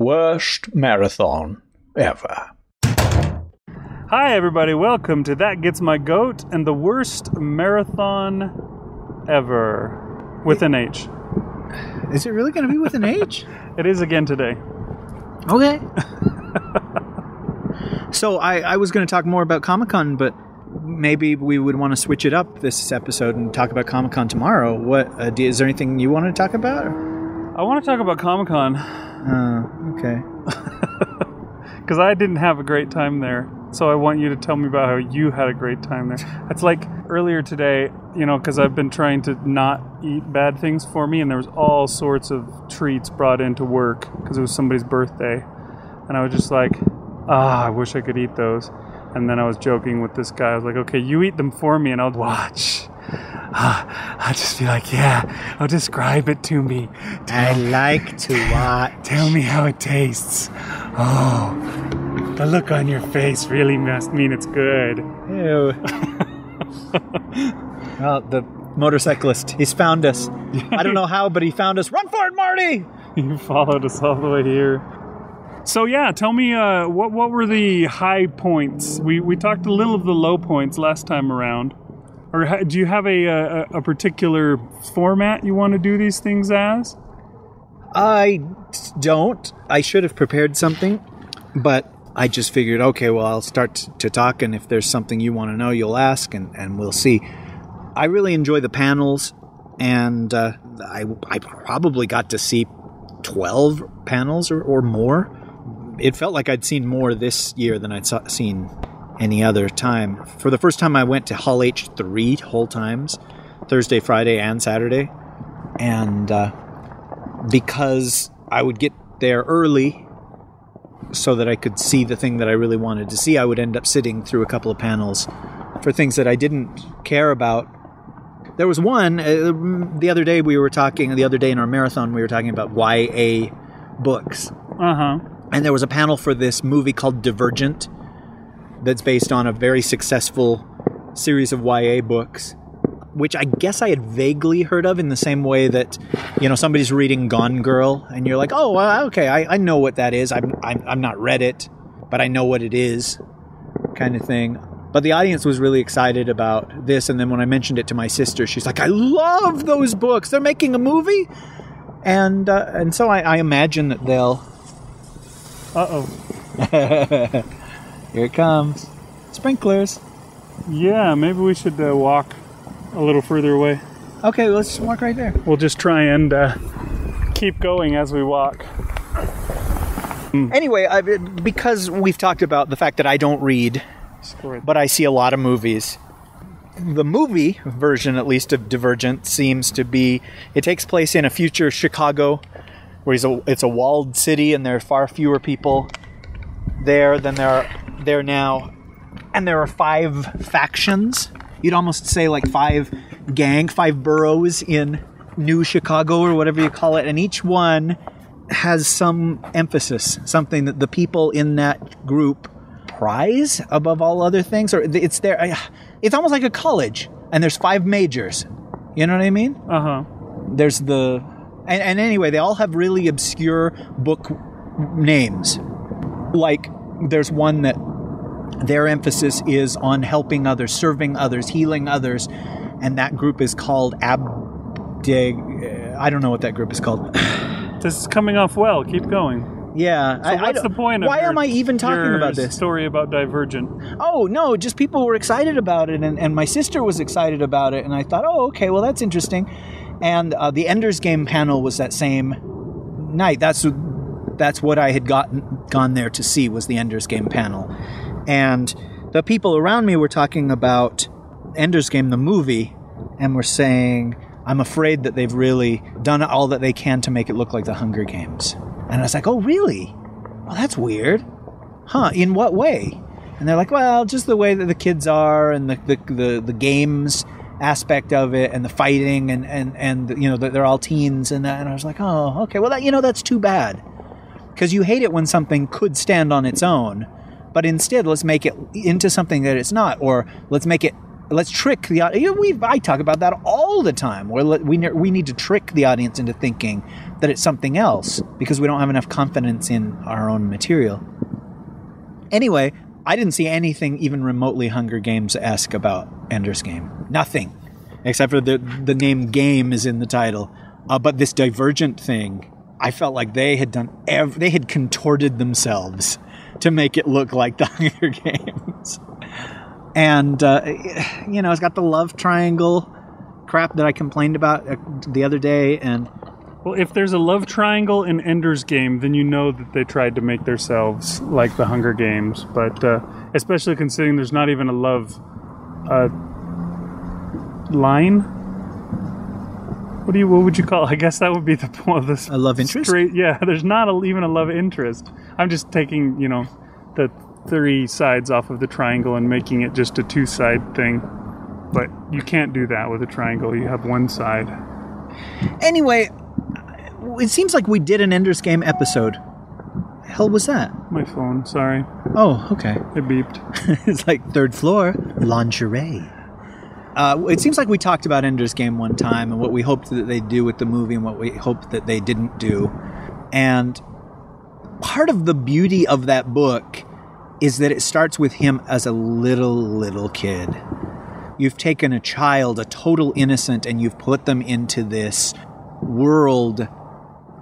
Worst Marathon Ever. Hi, everybody. Welcome to That Gets My Goat and the Worst Marathon Ever. With an H. Is it really going to be with an H? It is again today. Okay. So I was going to talk more about Comic-Con, but maybe we would want to switch it up this episode and talk about Comic-Con tomorrow. Is there anything you want to talk about? I want to talk about Comic-Con. Okay. Because I didn't have a great time there. So I want you to tell me about how you had a great time there. It's like earlier today, you know, because I've been trying to not eat bad things for me. And there was all sorts of treats brought into work because it was somebody's birthday. And I was just like, I wish I could eat those. And then I was joking with this guy. I was like, okay, you eat them for me and I'll watch. I'll just be like, yeah, I'll describe it to me. I like to watch. Tell me how it tastes. Oh, the look on your face really must mean it's good. Ew. Well, the motorcyclist, he's found us. I don't know how, but he found us. Run for it, Marty! You followed us all the way here. So yeah, tell me what were the high points? We talked a little of the low points last time around. Or do you have a particular format you want to do these things as? I don't. I should have prepared something, but I just figured, okay, well, I'll start to talk, and if there's something you want to know, you'll ask, and we'll see. I really enjoy the panels, and I probably got to see 12 panels or more. It felt like I'd seen more this year than I'd seen any other time. For the first time, I went to Hall H 3 whole times, Thursday, Friday, and Saturday. And because I would get there early so that I could see the thing that I really wanted to see, I would end up sitting through a couple of panels for things that I didn't care about. There was one, the other day in our marathon, we were talking about YA books. Uh-huh. And there was a panel for this movie called Divergent that's based on a very successful series of YA books, which I guess I had vaguely heard of in the same way that, you know, somebody's reading Gone Girl and you're like, oh, well, okay, I know what that is. I've not read it, but I know what it is, kind of thing. But the audience was really excited about this. And then when I mentioned it to my sister, she's like, I love those books. They're making a movie. And so I imagine that they'll... Uh-oh. Here it comes. Sprinklers. Yeah, maybe we should walk a little further away. Okay, let's just walk right there. We'll just try and keep going as we walk. Anyway, because we've talked about the fact that I don't read, but I see a lot of movies. The movie version, at least, of Divergent seems to be... It takes place in a future Chicago, where it's a walled city and there are far fewer people there than there now. And there are 5 factions. You'd almost say like 5 boroughs in New Chicago or whatever you call it. And each one has some emphasis, something that the people in that group prize above all other things. Or it's there. It's almost like a college. And there's 5 majors. You know what I mean? Uh-huh. There's the... And anyway, they all have really obscure book names. Like, there's one that their emphasis is on helping others, serving others, healing others. And that group is called I don't know what that group is called. This is coming off well. Keep going. Yeah. So what's the point of why am I even talking about this? Story about Divergent. Oh, no, just people were excited about it. And my sister was excited about it. And I thought, oh, okay, well, that's interesting. And the Ender's Game panel was that same night. That's what I had gone there to see, was the Ender's Game panel. And the people around me were talking about Ender's Game, the movie, and were saying, I'm afraid that they've really done all that they can to make it look like The Hunger Games. And I was like, oh, really? Well, that's weird. Huh, in what way? And they're like, well, just the way that the kids are and the games aspect of it and the fighting and you know, they're all teens and that. And I was like, oh, okay, well, that, you know, that's too bad, because you hate it when something could stand on its own, but instead let's make it into something that it's not, or let's trick the audience. I talk about that all the time, where we need to trick the audience into thinking that it's something else because we don't have enough confidence in our own material. Anyway, I didn't see anything even remotely Hunger Games-esque about Ender's Game. Nothing. Except for the name game is in the title. But this Divergent thing, I felt like they had done they had contorted themselves to make it look like the Hunger Games. And, you know, it's got the love triangle crap that I complained about the other day. And well, if there's a love triangle in Ender's Game, then you know that they tried to make themselves like the Hunger Games. But especially considering there's not even a love line. What would you call it? I guess that would be the point of this. A love interest? Yeah, there's not even a love interest. I'm just taking, you know, the three sides off of the triangle and making it just a two-side thing. But you can't do that with a triangle. You have one side. Anyway, it seems like we did an Ender's Game episode. The hell was that? My phone, sorry. Oh, okay. It beeped. It's like third floor, lingerie. It seems like we talked about Ender's Game one time and what we hoped that they'd do with the movie and what we hoped that they didn't do. And part of the beauty of that book is that it starts with him as a little kid. You've taken a child, a total innocent, and you've put them into this world,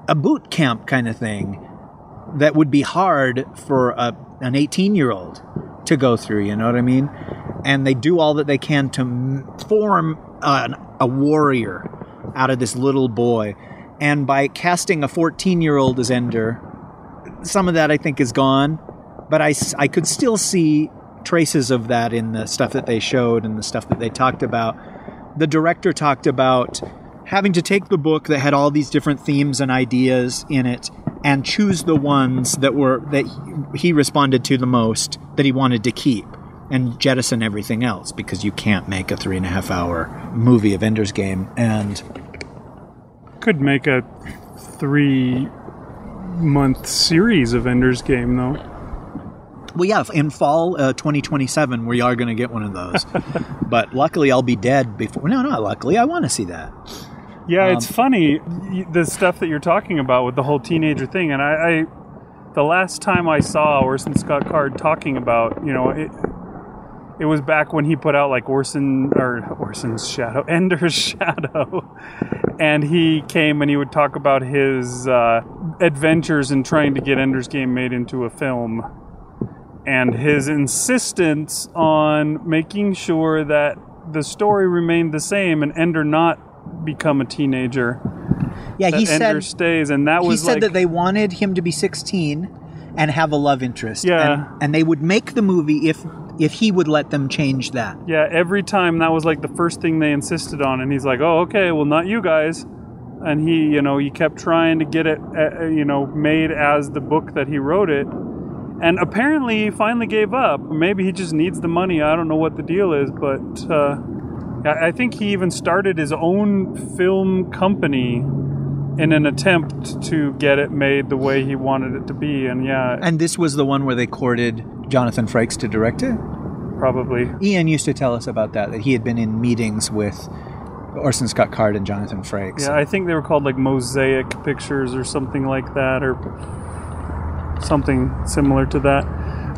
a boot camp kind of thing, that would be hard for an 18-year-old to go through, you know what I mean? And they do all that they can to form a warrior out of this little boy. And by casting a 14-year-old as Ender, some of that I think is gone. But I could still see traces of that in the stuff that they showed and the stuff that they talked about. The director talked about having to take the book that had all these different themes and ideas in it and choose the ones that he responded to the most, that he wanted to keep, and jettison everything else, because you can't make a 3.5-hour movie of Ender's Game. And could make a 3-month series of Ender's Game, though. Well, yeah, in fall 2027, we are going to get one of those. But luckily, I'll be dead before... No, not luckily. I want to see that. Yeah, it's funny, the stuff that you're talking about with the whole teenager thing. And I the last time I saw Orson Scott Card talking about, you know... It was back when he put out like Ender's Shadow, and he came and he would talk about his adventures in trying to get Ender's Game made into a film, and his insistence on making sure that the story remained the same and Ender not become a teenager. Yeah, he said Ender stays, and that was he said like, that they wanted him to be 16 and have a love interest. Yeah, and they would make the movie if he would let them change that. Yeah, every time that was like the first thing they insisted on. And he's like, oh, okay, well, not you guys. And he kept trying to get it, made as the book that he wrote it. And apparently he finally gave up. Maybe he just needs the money. I don't know what the deal is. But I think he even started his own film company in an attempt to get it made the way he wanted it to be. And yeah. And this was the one where they courted Jonathan Frakes to direct it? Probably. Ian used to tell us about that he had been in meetings with Orson Scott Card and Jonathan Frakes. Yeah, I think they were called like Mosaic Pictures or something like that, or something similar to that.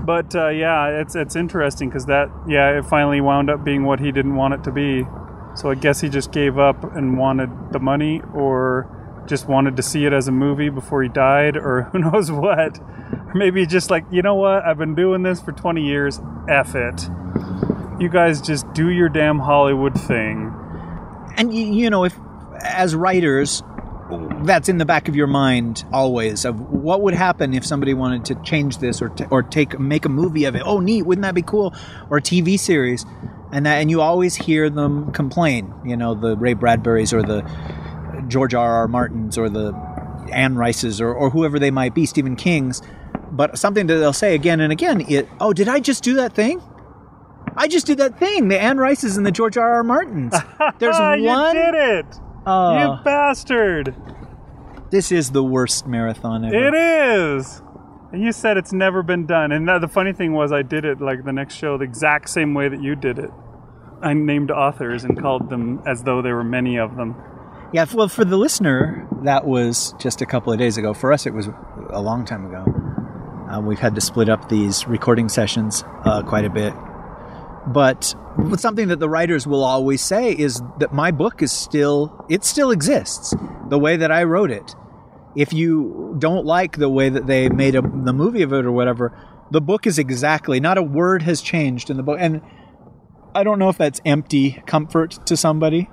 But yeah, it's interesting because it finally wound up being what he didn't want it to be. So I guess he just gave up and wanted the money, or just wanted to see it as a movie before he died, or who knows what. Or maybe just like, you know what, I've been doing this for 20 years, F it. You guys just do your damn Hollywood thing. And, you know, if as writers, that's in the back of your mind always, of what would happen if somebody wanted to change this or make a movie of it. Oh, neat, wouldn't that be cool? Or a TV series. And you always hear them complain, you know, the Ray Bradburys or the George R.R. Martins or the Anne Rice's or whoever they might be, Stephen King's, but something that they'll say again and again is, oh, did I just do that thing? I just did that thing, the Anne Rice's and the George R.R. Martins. There's you one... You did it! You bastard! This is the worst marathon ever. It is! And you said it's never been done, and the funny thing was I did it like the next show the exact same way that you did it. I named authors and called them as though there were many of them. Yeah, well, for the listener, that was just a couple of days ago. For us, it was a long time ago. We've had to split up these recording sessions quite a bit. But something that the writers will always say is that my book is still, it still exists the way that I wrote it. If you don't like the way that they made the movie of it or whatever, the book is exactly, not a word has changed in the book. And I don't know if that's empty comfort to somebody.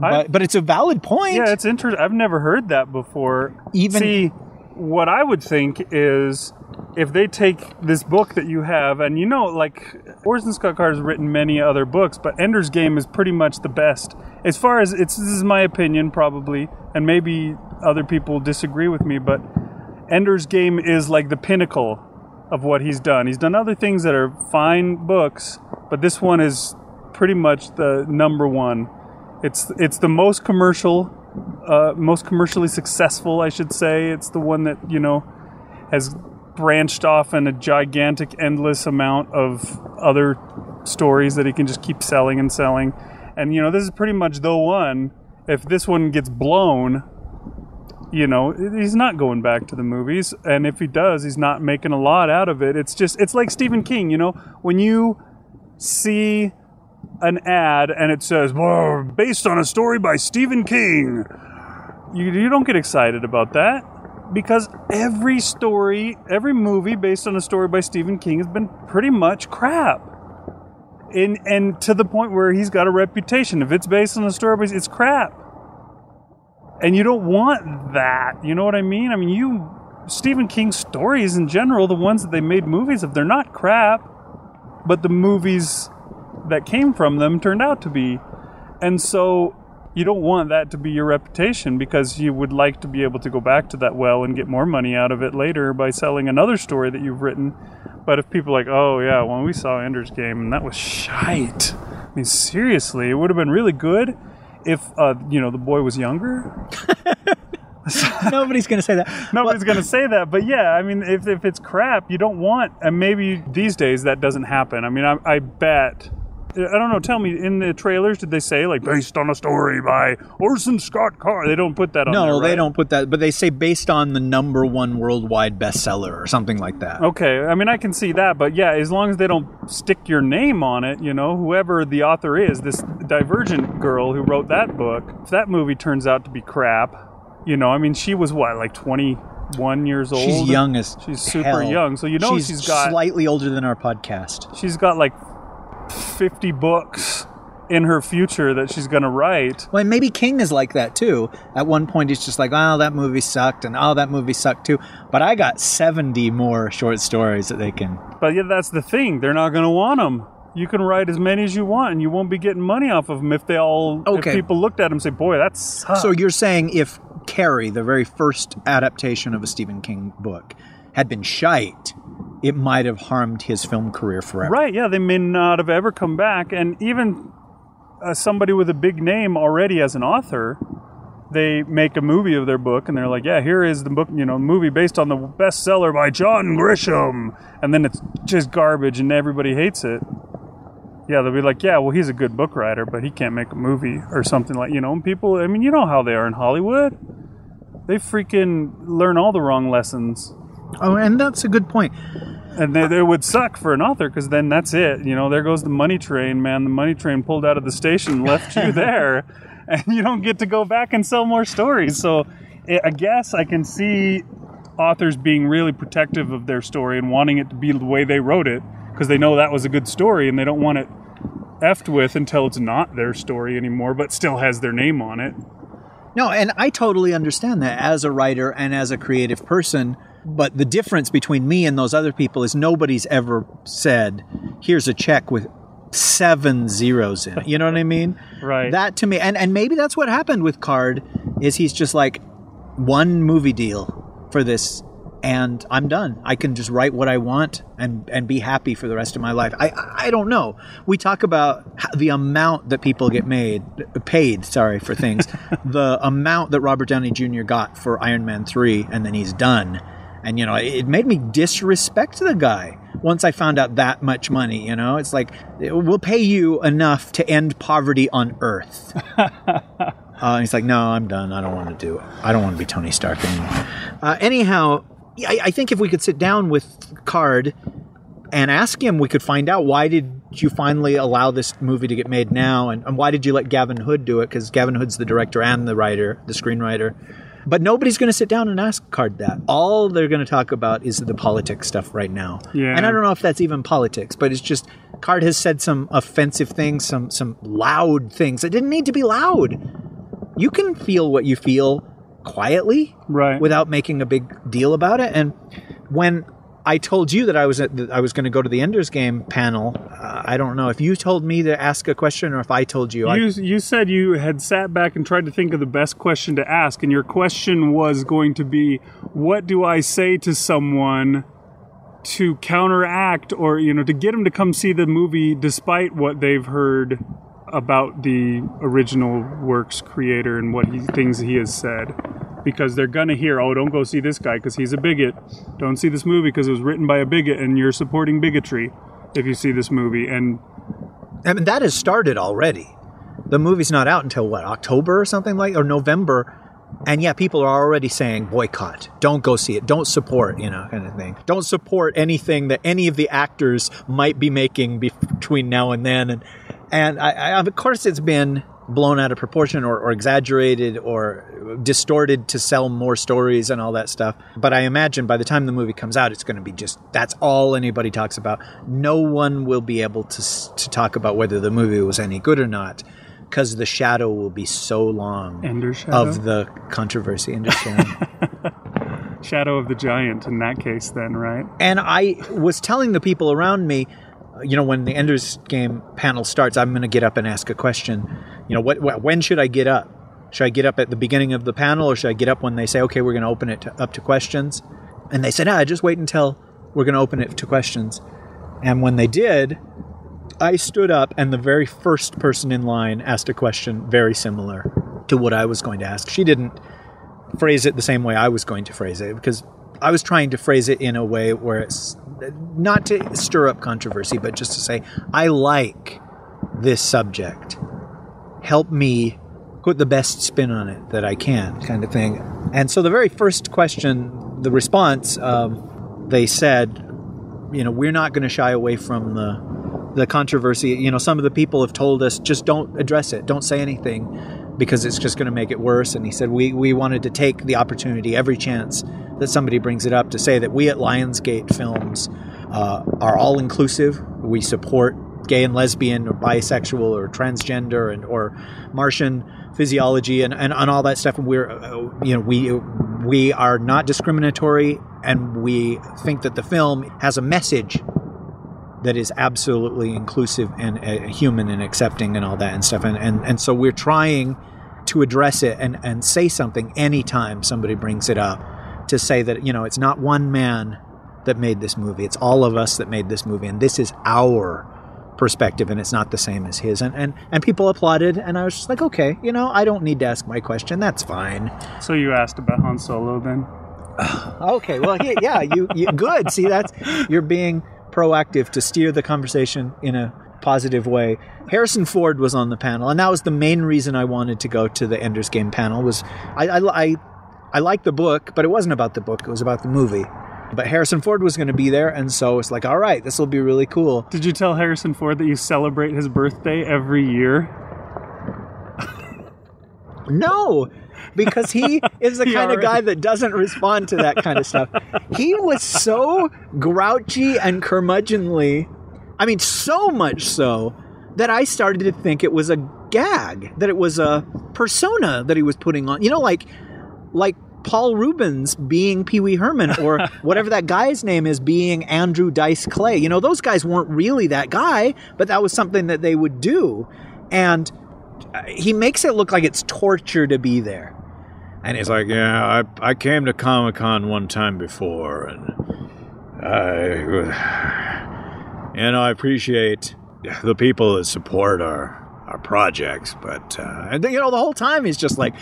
But it's a valid point. Yeah, it's interesting. I've never heard that before. See, what I would think is if they take this book that you have, and you know, like, Orson Scott Card has written many other books, but Ender's Game is pretty much the best. As far as, this is my opinion probably, and maybe other people disagree with me, but Ender's Game is like the pinnacle of what he's done. He's done other things that are fine books, but this one is pretty much the number one. It's the most commercial, most commercially successful, I should say. It's the one that, you know, has branched off in a gigantic, endless amount of other stories that he can just keep selling and selling. And, you know, this is pretty much the one. If this one gets blown, you know, he's not going back to the movies. And if he does, he's not making a lot out of it. It's just, it's like Stephen King, you know, when you see an ad and it says, "Whoa, based on a story by Stephen King," you don't get excited about that, because every story, every movie based on a story by Stephen King has been pretty much crap, and to the point where he's got a reputation. If it's based on a story, it's crap, and you don't want that. You know what I mean? I mean, Stephen King stories in general, the ones that they made movies of, they're not crap, but the movies that came from them turned out to be. And so you don't want that to be your reputation, because you would like to be able to go back to that well and get more money out of it later by selling another story that you've written. But if people are like, "Oh yeah, when we saw Ender's Game and that was shite," I mean, seriously, it would have been really good if, you know, the boy was younger. Nobody's going to say that. Nobody's going to say that. But yeah, I mean, if it's crap, you don't want, and maybe these days that doesn't happen. I mean, I bet, I don't know, tell me, in the trailers, did they say, like, based on a story by Orson Scott Card? They don't put that on there, right? No, they don't put that, but they say based on the number one worldwide bestseller or something like that. Okay, I mean, I can see that, but yeah, as long as they don't stick your name on it, you know, whoever the author is, this Divergent girl who wrote that book, if that movie turns out to be crap, you know, I mean, she was, what, like 21 years old? She's young as hell. She's super young, so you know she's got... slightly older than our podcast. She's got, like, 50 books in her future that she's going to write. Well, and maybe King is like that too. At one point he's just like, "Oh, that movie sucked," and "Oh, that movie sucked too, but I got 70 more short stories that they can..." But yeah, that's the thing, they're not going to want them. You can write as many as you want and you won't be getting money off of them if they all... Okay. If people looked at them and say, "Boy, that sucks." So you're saying if Carrie, the very first adaptation of a Stephen King book, had been shite, it might have harmed his film career forever. Right, yeah, they may not have ever come back. And even somebody with a big name already as an author, they make a movie of their book and they're like, "Yeah, here is the book, you know, movie based on the bestseller by John Grisham," and then it's just garbage and everybody hates it. Yeah, they'll be like, "Yeah, well, he's a good book writer, but he can't make a movie," or something like, you know. And people, I mean, you know how they are in Hollywood. They freaking learn all the wrong lessons. Oh, and that's a good point. And it would suck for an author, because then that's it. You know, there goes the money train, man. The money train pulled out of the station and left you there. And you don't get to go back and sell more stories. So I guess I can see authors being really protective of their story and wanting it to be the way they wrote it, because they know that was a good story and they don't want it effed with until it's not their story anymore, but still has their name on it. No, and I totally understand that as a writer and as a creative person, but the difference between me and those other people is nobody's ever said, "Here's a check with 7 zeros in it." You know what I mean? Right. That to me, and maybe that's what happened with Card, is he's just like, "One movie deal for this, and I'm done. I can just write what I want and be happy for the rest of my life." I don't know. We talk about the amount that people get paid for things. The amount that Robert Downey Jr. got for Iron Man 3, and then he's done. And, you know, it made me disrespect the guy once I found out that much money, you know. It's like, we'll pay you enough to end poverty on Earth. And he's like, no, I'm done. I don't want to do it. I don't want to be Tony Stark anymore. Anyhow, I think if we could sit down with Card and ask him, we could find out, why did you finally allow this movie to get made now? And why did you let Gavin Hood do it? Because Gavin Hood's the director and the writer, the screenwriter. But nobody's going to sit down and ask Card that. All they're going to talk about is the politics stuff right now. Yeah. And I don't know if that's even politics, but it's just Card has said some offensive things, some loud things that didn't need to be loud. You can feel what you feel quietly, right, without making a big deal about it. And when I told you that I was going to go to the Ender's Game panel, I don't know if you told me to ask a question or if I told you. You said you had sat back and tried to think of the best question to ask, and your question was going to be, what do I say to someone to counteract, or, you know, to get them to come see the movie despite what they've heard about the original work's creator and what things he has said. Because they're going to hear, oh, don't go see this guy because he's a bigot. Don't see this movie because it was written by a bigot and you're supporting bigotry if you see this movie. And I mean, that has started already. The movie's not out until, what, October or something like, or November. And yeah, people are already saying boycott. Don't go see it. Don't support, you know, kind of thing. Don't support anything that any of the actors might be making between now and then. And I, of course, it's been blown out of proportion or exaggerated or distorted to sell more stories and all that stuff. But I imagine by the time the movie comes out, it's going to be just, that's all anybody talks about. No one will be able to talk about whether the movie was any good or not, because the shadow will be so long of the controversy. Ender's Shadow. Shadow of the giant in that case then, right? And I was telling the people around me, you know, when the Ender's Game panel starts, I'm going to get up and ask a question. You know, when should I get up? Should I get up at the beginning of the panel, or should I get up when they say, okay, we're going to open it up to questions? And they said, just wait until we're going to open it to questions. And when they did, I stood up, and the very first person in line asked a question very similar to what I was going to ask. She didn't phrase it the same way I was going to phrase it, because I was trying to phrase it in a way where it's not to stir up controversy, but just to say, I like this subject. Help me put the best spin on it that I can, kind of thing. And so the very first question, the response, they said, you know, we're not going to shy away from the controversy. You know, some of the people have told us, just don't address it. Don't say anything because it's just going to make it worse. And he said, we wanted to take the opportunity, every chance that somebody brings it up, to say that we at Lionsgate Films are all inclusive. We support gay and lesbian or bisexual or transgender or Martian physiology and all that stuff. And we're, you know, we are not discriminatory, and we think that the film has a message that is absolutely inclusive and human and accepting and all that and stuff. And so we're trying to address it and say something anytime somebody brings it up, to say that, you know, it's not one man that made this movie. It's all of us that made this movie, and this is our perspective, and it's not the same as his. And people applauded, and I was just like, okay, you know, I don't need to ask my question. That's fine. So you asked about Han Solo then? Okay, well, yeah, you good. See, that's, you're being proactive to steer the conversation in a positive way. Harrison Ford was on the panel, and that was the main reason I wanted to go to the Ender's Game panel. Was I liked the book, but it wasn't about the book. It was about the movie. But Harrison Ford was going to be there, and so it's like, all right, this will be really cool. Did you tell Harrison Ford that you celebrate his birthday every year? No, because he is the kind of guy that doesn't respond to that kind of stuff. He was so grouchy and curmudgeonly, I mean, so much so, that I started to think it was a gag, that it was a persona that he was putting on. You know, like Paul Rubens being Pee-Wee Herman, or whatever that guy's name is being Andrew Dice Clay. You know, those guys weren't really that guy, but that was something that they would do. And he makes it look like it's torture to be there. And it's like, yeah, I came to Comic-Con one time before, and I appreciate the people that support our projects, but and then, you know, the whole time he's just like,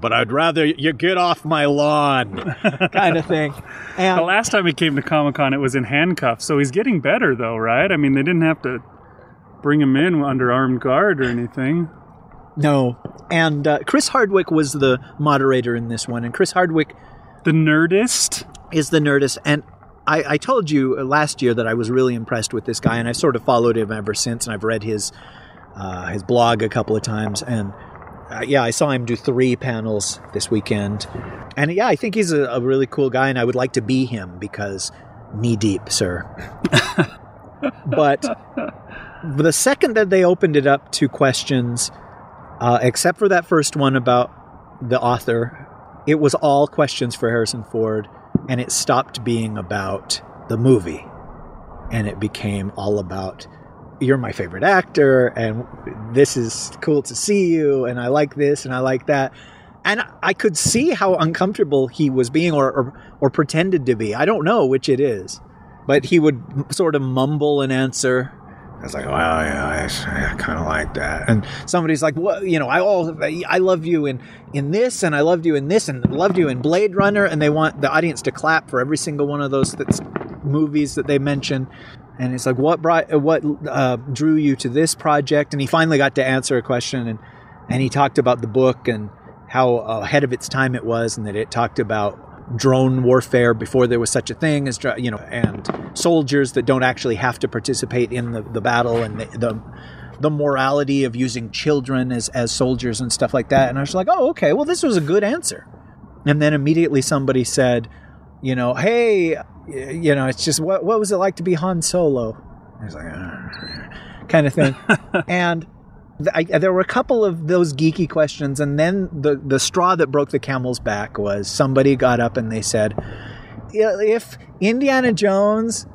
but I'd rather you get off my lawn, kind of thing. And the last time he came to Comic-Con, it was in handcuffs, so he's getting better, though, right? I mean, they didn't have to bring him in under armed guard or anything. No. And Chris Hardwick was the moderator in this one. And Chris Hardwick... The Nerdist? Is the Nerdist. And I told you last year that I was really impressed with this guy. And I've sort of followed him ever since. And I've read his blog a couple of times. And, yeah, I saw him do 3 panels this weekend. And, yeah, I think he's a really cool guy. And I would like to be him because knee deep, sir. But the second that they opened it up to questions, except for that first one about the author, it was all questions for Harrison Ford, and it stopped being about the movie, and it became all about, you're my favorite actor, and this is cool to see you, and I like this, and I like that. And I could see how uncomfortable he was being, or pretended to be. I don't know which it is. But he would sort of mumble an answer. I was like, well, yeah, I kind of like that. And somebody's like, well, you know, I love you in this, and I loved you in this, and I loved you in Blade Runner. And they want the audience to clap for every single one of those movies that they mention. And it's like, what drew you to this project? And he finally got to answer a question, and he talked about the book and how ahead of its time it was, and that it talked about drone warfare before there was such a thing as, you know, and soldiers that don't actually have to participate in the battle, and the morality of using children as soldiers and stuff like that. And I was like, oh, okay, well, this was a good answer. And then immediately somebody said, you know, hey, you know, it's just, what was it like to be Han Solo? I was like, kind of thing. And there were a couple of those geeky questions, and then the straw that broke the camel's back was somebody got up and they said, if Indiana Jones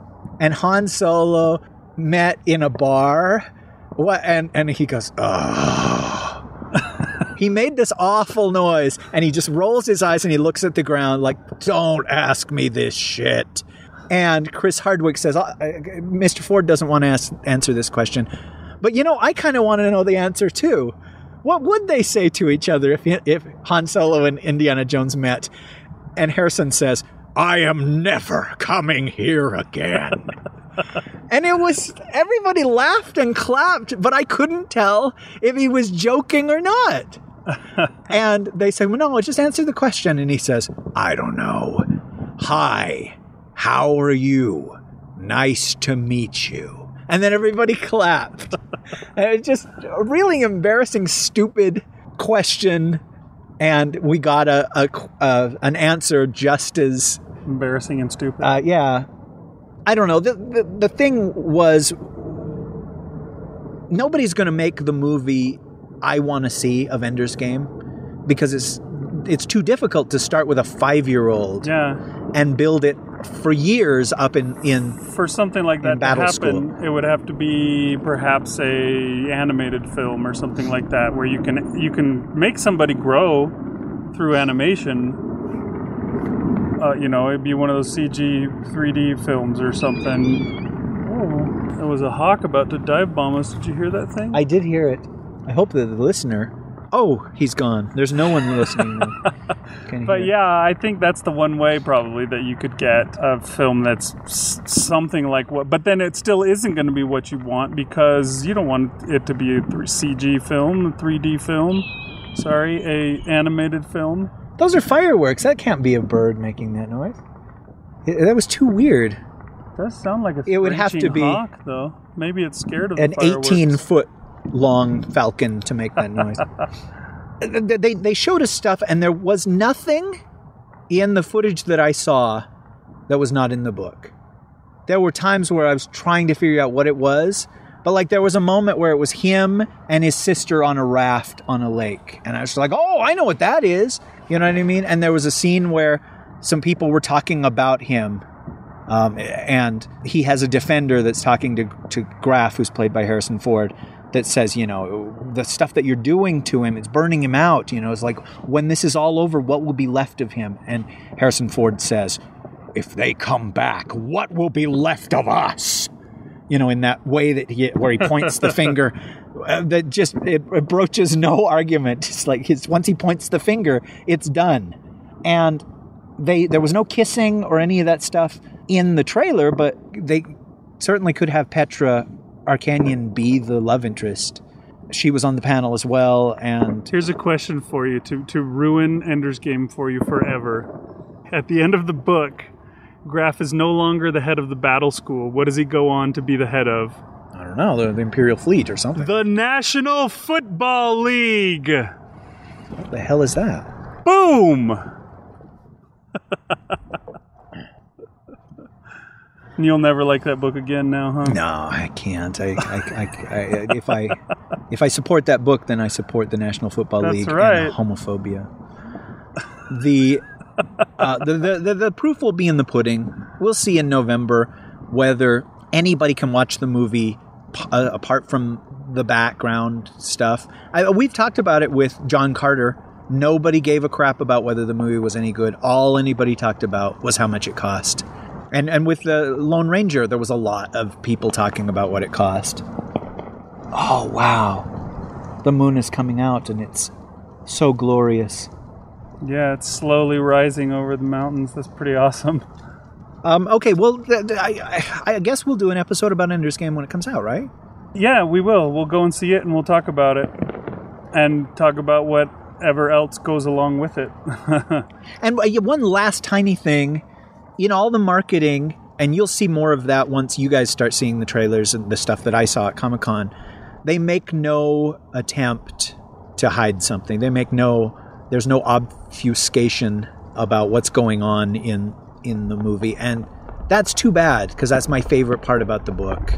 and Han Solo met in a bar, what? And he goes, oh. He made this awful noise, and he just rolls his eyes and he looks at the ground like, don't ask me this shit. And Chris Hardwick says, Mr. Ford doesn't want to answer this question. But, you know, I kind of want to know the answer, too. What would they say to each other if Han Solo and Indiana Jones met? And Harrison says, I am never coming here again. And it was, everybody laughed and clapped, but I couldn't tell if he was joking or not. And they say, well, no, just answer the question. And he says, I don't know. Hi, how are you? Nice to meet you. And then everybody clapped. And it's just a really embarrassing, stupid question. And we got an answer just as... embarrassing and stupid. Yeah. I don't know. The thing was, nobody's going to make the movie I want to see of Ender's Game, because it's too difficult to start with a 5-year-old. Yeah. And build it for years up in for something like that to happen, school. It would have to be perhaps a animated film or something like that, where you can make somebody grow through animation. You know, it'd be one of those CG 3D films or something. Oh, there was a hawk about to dive bomb us. Did you hear that thing? I did hear it. I hope that the listener... oh, he's gone. There's no one listening. But yeah, I think that's the one way probably that you could get a film that's something like what... but then it still isn't going to be what you want, because you don't want it to be a CG film, 3D film. Sorry, a animated film. Those are fireworks. That can't be a bird making that noise. That was too weird. It does sound like a screeching hawk, though. It would have to be... maybe it's scared of an 18-foot... long falcon to make that noise. They showed us stuff, and there was nothing in the footage that I saw that was not in the book. There were times where I was trying to figure out what it was, but like there was a moment where it was him and his sister on a raft on a lake, and I was like, oh, I know what that is, you know what I mean? And there was a scene where some people were talking about him, and he has a defender that's talking to Graff, who's played by Harrison Ford, that says, you know, the stuff that you're doing to him, it's burning him out. You know, it's like, when this is all over, what will be left of him? And Harrison Ford says, if they come back, what will be left of us? You know, in that way that where he points the finger, that just, it broaches no argument. It's like, once he points the finger, it's done. And there was no kissing or any of that stuff in the trailer, but they certainly could have Petra Arcanyan be the love interest she was on the panel as well. And here's a question for you to ruin Ender's Game for you forever. At the end of the book, Graf is no longer the head of the battle school. What does he go on to be the head of? I don't know, the Imperial Fleet or something. The National Football League! What the hell is that? Boom! And you'll never like that book again now, huh? No, I can't. If I support that book, then I support the National Football League and homophobia. The proof will be in the pudding. We'll see in November whether anybody can watch the movie apart from the background stuff. We've talked about it with John Carter. Nobody gave a crap about whether the movie was any good. All anybody talked about was how much it cost. And with The Lone Ranger, there was a lot of people talking about what it cost. Oh, wow. The moon is coming out, and it's so glorious. Yeah, it's slowly rising over the mountains. That's pretty awesome. Okay, well, I guess we'll do an episode about Ender's Game when it comes out, right? Yeah, we will. We'll go and see it, and we'll talk about it. And talk about whatever else goes along with it. And one last tiny thing. You know, all the marketing, and you'll see more of that once you guys start seeing the trailers and the stuff that I saw at Comic-Con. They make no attempt to hide something. They make there's no obfuscation about what's going on in the movie. And that's too bad, because that's my favorite part about the book.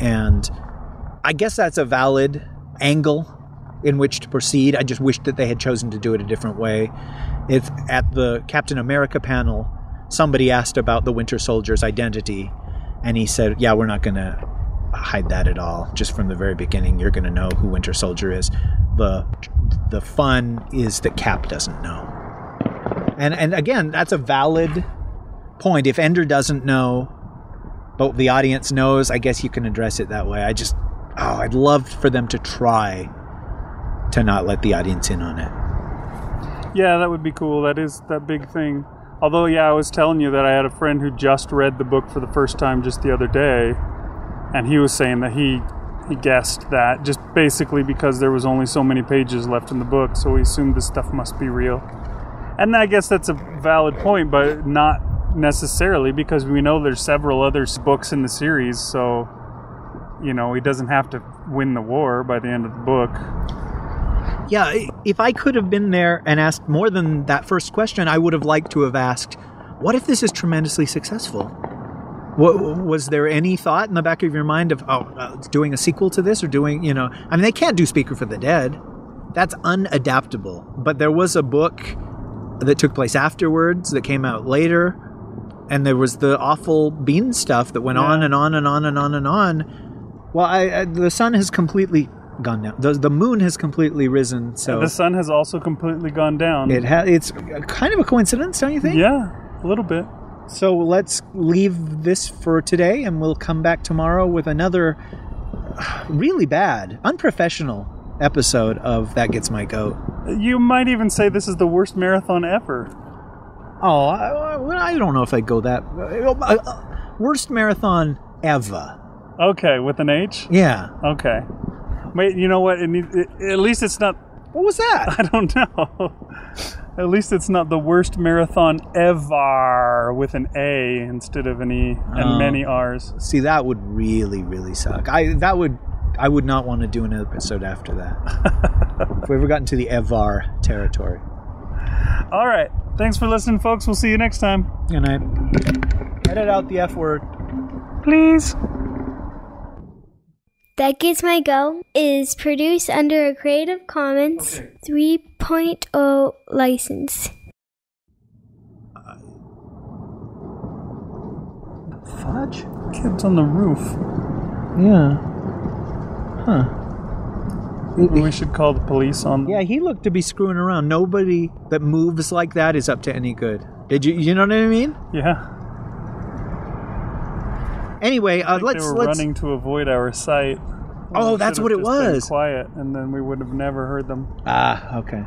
And I guess that's a valid angle in which to proceed. I just wish that they had chosen to do it a different way. It's at the Captain America panel. Somebody asked about the Winter Soldier's identity, and he said, yeah, we're not going to hide that at all. Just from the very beginning, you're going to know who Winter Soldier is. The fun is that Cap doesn't know. And again, that's a valid point. If Ender doesn't know, but the audience knows, I guess you can address it that way. I'd love for them to try to not let the audience in on it. Yeah, that would be cool. That is that big thing. Although, yeah, I was telling you that I had a friend who just read the book for the first time just the other day, and he was saying that he guessed that just basically because there was only so many pages left in the book, so he assumed this stuff must be real. And I guess that's a valid point, but not necessarily, because we know there's several other books in the series, so, you know, he doesn't have to win the war by the end of the book. Yeah, if I could have been there and asked more than that first question, I would have liked to have asked, what if this is tremendously successful? Was there any thought in the back of your mind of, doing a sequel to this or doing, you know... I mean, they can't do Speaker for the Dead. That's unadaptable. But there was a book that took place afterwards that came out later, and there was the awful bean stuff that went on and on and on and on and on. Well, the sun has completely... gone down. The moon has completely risen, so... And the sun has also completely gone down. It's kind of a coincidence, don't you think? Yeah, a little bit. So let's leave this for today, and we'll come back tomorrow with another really bad, unprofessional episode of That Gets My Goat. You might even say this is the worst marathon ever. Oh, I don't know if I'd go that... Worst marathon ever. Okay, with an H? Yeah. Okay. Wait, you know what? At least it's not... What was that? I don't know. At least it's not the worst marathon ever with an A instead of an E and many R's. See, that would really, really suck. I would not want to do an episode after that. If we ever gotten to the ever territory. All right. Thanks for listening, folks. We'll see you next time. Good night. Edit out the F word. Please. That Gets My Goat is produced under a Creative Commons 3.0 license. Fudge? Kids on the roof. Yeah. Huh. We should call the police on them. Yeah, he looked to be screwing around. Nobody that moves like that is up to any good. Did you know what I mean? Yeah. Anyway, let's running to avoid our sight. Oh, that's what it was. Been quiet, and then we would have never heard them. Ah, okay.